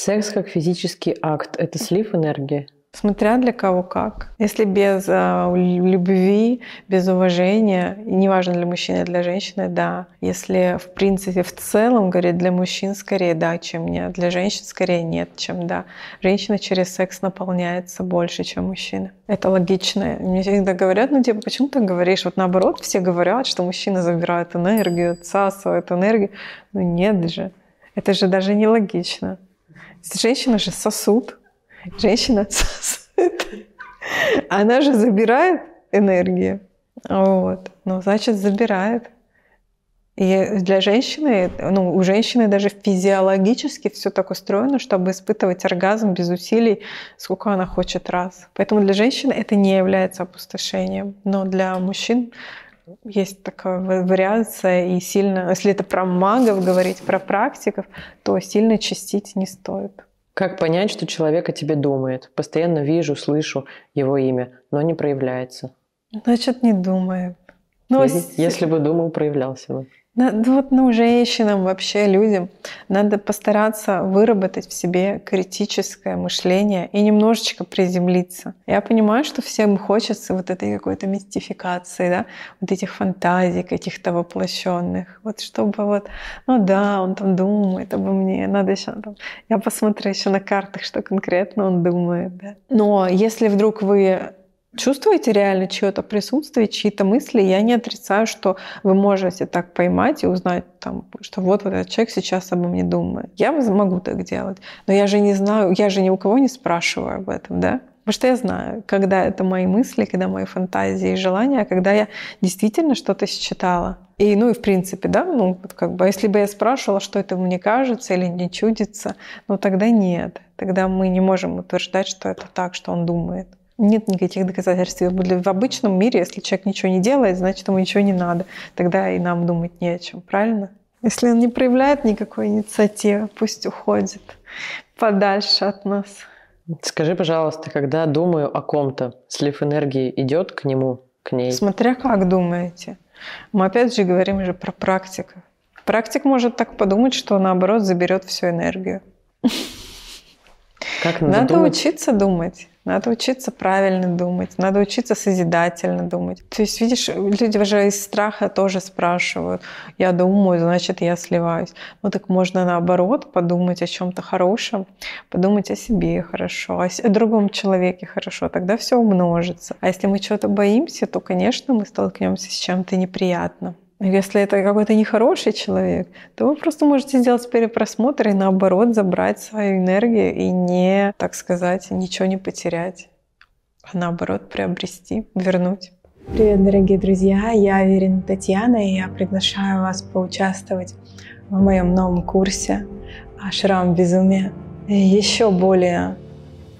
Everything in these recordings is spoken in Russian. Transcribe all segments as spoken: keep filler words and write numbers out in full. Секс как физический акт – это слив энергии? Смотря для кого как. Если без э, любви, без уважения, неважно для мужчины, для женщины, да. Если в принципе в целом, говорит, для мужчин скорее да, чем нет, для женщин скорее нет, чем да. Женщина через секс наполняется больше, чем мужчина. Это логично. Мне всегда говорят, ну типа, почему ты говоришь? Вот наоборот, все говорят, что мужчины забирают энергию, отсасывают энергию. Ну нет же. Это же даже нелогично. Женщина же сосуд. Женщина отсасывает. Она же забирает энергию. Вот. Ну, значит, забирает. И для женщины, ну, у женщины даже физиологически все так устроено, чтобы испытывать оргазм без усилий, сколько она хочет раз. Поэтому для женщины это не является опустошением. Но для мужчин есть такая вариация, и сильно, если это про магов говорить, про практиков, то сильно чистить не стоит. Как понять, что человек о тебе думает? Постоянно вижу, слышу его имя, но не проявляется. Значит, не думает. Ну, если, если бы думал, проявлялся бы. Надо, вот, ну, женщинам, вообще людям надо постараться выработать в себе критическое мышление и немножечко приземлиться. Я понимаю, что всем хочется вот этой какой-то мистификации, да? Вот этих фантазий каких-то воплощенных. Вот чтобы вот, ну да, он там думает обо мне, надо еще там... Я посмотрю еще на картах, что конкретно он думает. Да? Но если вдруг вы... чувствуете реально чье-то присутствие, чьи-то мысли? Я не отрицаю, что вы можете так поймать и узнать, там, что вот этот человек сейчас обо мне думает. Я могу так делать, но я же не знаю, я же ни у кого не спрашиваю об этом, да? Потому что я знаю, когда это мои мысли, когда мои фантазии и желания, когда я действительно что-то считала. И, ну и в принципе, да, ну как бы, если бы я спрашивала, что это мне кажется или не чудится, ну тогда нет, тогда мы не можем утверждать, что это так, что он думает. Нет никаких доказательств. В обычном мире, если человек ничего не делает, значит, ему ничего не надо. Тогда и нам думать не о чем, правильно? Если он не проявляет никакой инициативы, пусть уходит подальше от нас. Скажи, пожалуйста, когда думаю о ком-то, слив энергии идет к нему, к ней? Смотря как думаете. Мы опять же говорим же про практику. Практик может так подумать, что наоборот заберет всю энергию. Как надо надо думать? Учиться думать. Надо учиться правильно думать, надо учиться созидательно думать. То есть, видишь, люди уже из страха тоже спрашивают. Я думаю, значит, я сливаюсь. Ну так можно наоборот подумать о чем-то хорошем, подумать о себе хорошо, о другом человеке хорошо, тогда все умножится. А если мы чего-то боимся, то, конечно, мы столкнемся с чем-то неприятным. Если это какой-то нехороший человек, то вы просто можете сделать перепросмотр и наоборот забрать свою энергию и не, так сказать, ничего не потерять, а наоборот приобрести, вернуть. Привет, дорогие друзья! Я Верина Татьяна, и я приглашаю вас поучаствовать в моем новом курсе «Ашрам безумия». Еще более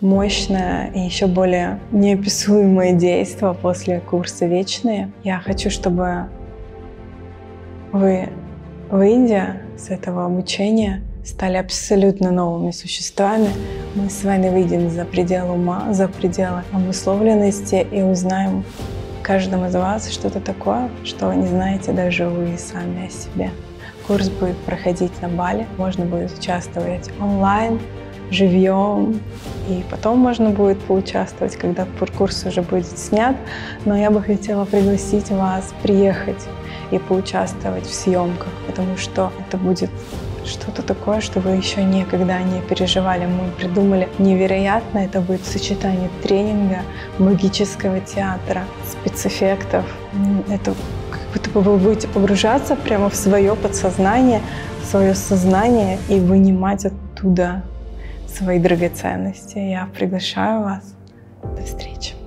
мощное и еще более неописуемое действие после курса «Вечные». Я хочу, чтобы вы, выйдя с этого обучения, стали абсолютно новыми существами. Мы с вами выйдем за пределы ума, за пределы обусловленности и узнаем в каждом из вас что-то такое, что не знаете даже вы сами о себе. Курс будет проходить на Бали, можно будет участвовать онлайн, живьем, и потом можно будет поучаствовать, когда курс уже будет снят. Но я бы хотела пригласить вас приехать и поучаствовать в съемках, потому что это будет что-то такое, что вы еще никогда не переживали. Мы придумали невероятно, это будет сочетание тренинга, магического театра, спецэффектов. Это как будто бы вы будете погружаться прямо в свое подсознание, в свое сознание и вынимать оттуда свои драгоценности. Я приглашаю вас. До встречи.